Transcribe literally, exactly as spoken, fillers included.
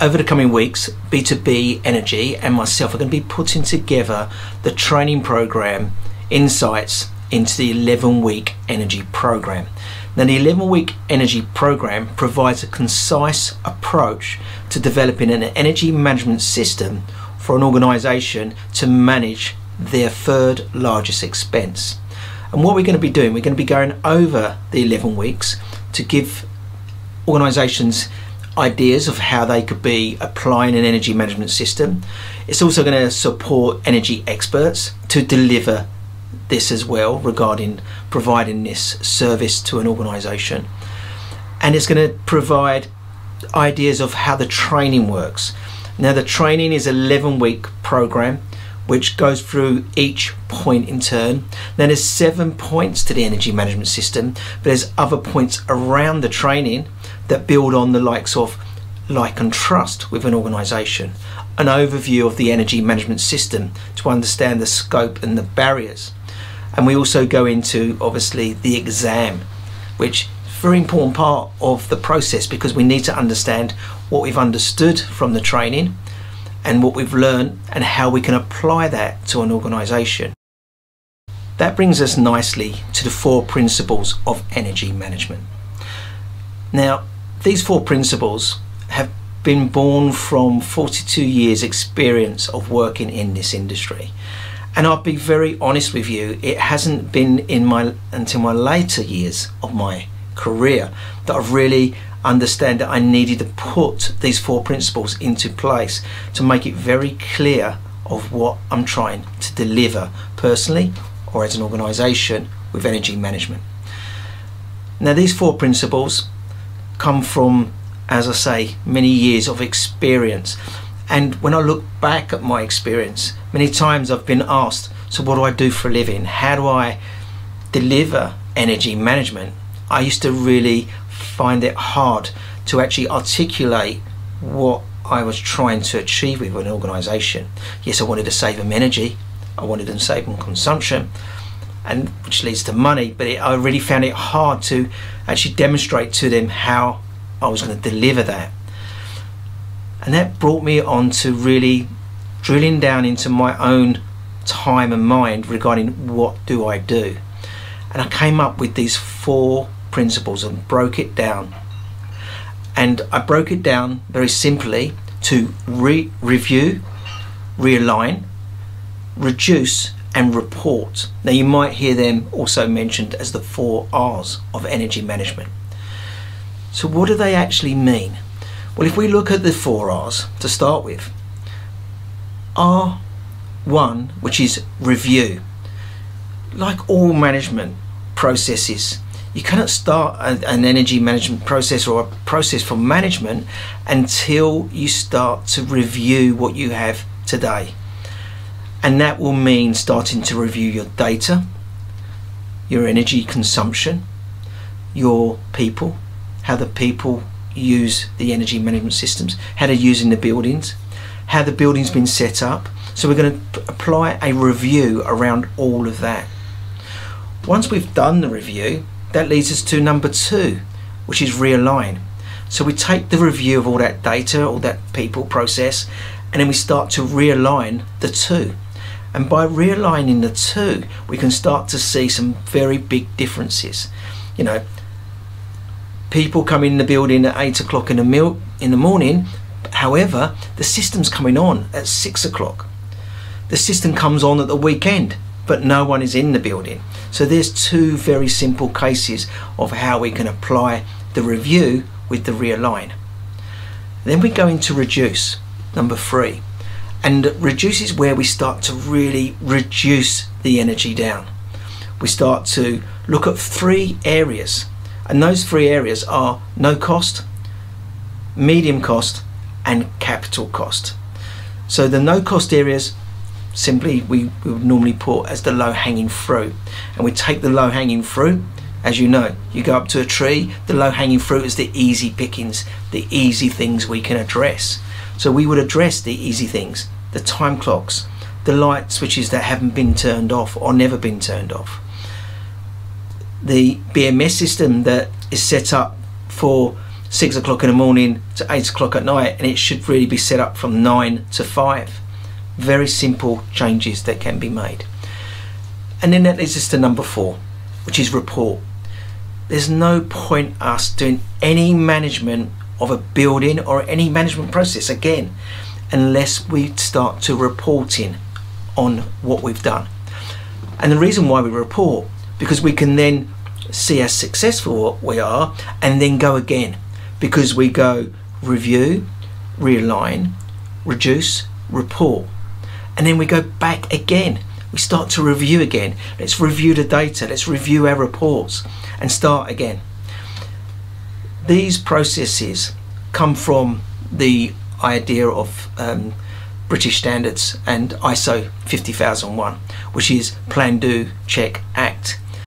Over the coming weeks, B two B Energy and myself are going to be putting together the training program insights into the eleven week energy program. Now, the eleven week energy program provides a concise approach to developing an energy management system for an organization to manage their third largest expense. And what we're going to be doing, we're going to be going over the eleven weeks to give organizations ideas of how they could be applying an energy management system. It's also going to support energy experts to deliver this as well regarding providing this service to an organization. And it's going to provide ideas of how the training works. Now, the training is an eleven week program which goes through each point in turn. Now, there's seven points to the energy management system, but there's other points around the training that build on the likes of like and trust with an organisation, an overview of the energy management system to understand the scope and the barriers. And we also go into, obviously, the exam, which is a very important part of the process because we need to understand what we've understood from the training and what we've learned and how we can apply that to an organisation. That brings us nicely to the four principles of energy management. Now, these four principles have been born from forty-two years experience of working in this industry, and I'll be very honest with you, it hasn't been in my until my later years of my career that I've really understood that I needed to put these four principles into place to make it very clear of what I'm trying to deliver personally or as an organisation with energy management. Now, these four principles come from, as I say, many years of experience. And when I look back at my experience, many times I've been asked, so what do I do for a living? How do I deliver energy management? I used to really find it hard to actually articulate what I was trying to achieve with an organisation. Yes, I wanted to save them energy, I wanted them to save them consumption, and which leads to money, but it, I really found it hard to actually demonstrate to them how I was going to deliver that. And that brought me on to really drilling down into my own time and mind regarding what do I do. And I came up with these four principles and broke it down. And I broke it down very simply to re-review, realign, reduce, and report. Now, you might hear them also mentioned as the four R's of energy management. So what do they actually mean? Well, if we look at the four R's to start with, R one, which is review. Like all management processes, you cannot start an energy management process or a process for management until you start to review what you have today. And that will mean starting to review your data, your energy consumption, your people, how the people use the energy management systems, how they're using the buildings, how the building's been set up. So we're going to apply a review around all of that. Once we've done the review, that leads us to number two, which is realign. So we take the review of all that data, all that people process, and then we start to realign the two. And by realigning the two, we can start to see some very big differences. You know, people come in the building at eight o'clock in the mil- in the morning. However, the system's coming on at six o'clock. The system comes on at the weekend, but no one is in the building. So there's two very simple cases of how we can apply the review with the realign. Then we go into reduce, number three. And reduce is where we start to really reduce the energy down. We start to look at three areas, and those three areas are no cost, medium cost, and capital cost. So the no cost areas, simply we, we would normally put as the low hanging fruit, and we take the low hanging fruit. As you know, you go up to a tree, the low hanging fruit is the easy pickings, the easy things we can address. So we would address the easy things, the time clocks, the light switches that haven't been turned off or never been turned off, the B M S system that is set up for six o'clock in the morning to eight o'clock at night, and it should really be set up from nine to five. Very simple changes that can be made. And then that leads us to number four, which is rapport. There's no point us doing any management of a building or any management process again unless we start to report in on what we've done. And the reason why we report, because we can then see how successful we are and then go again, because we go review, realign, reduce, report, and then we go back again. We start to review again. Let's review the data, let's review our reports and start again. These processes come from the idea of um, British standards and I S O fifty thousand one, which is plan, do, check, act.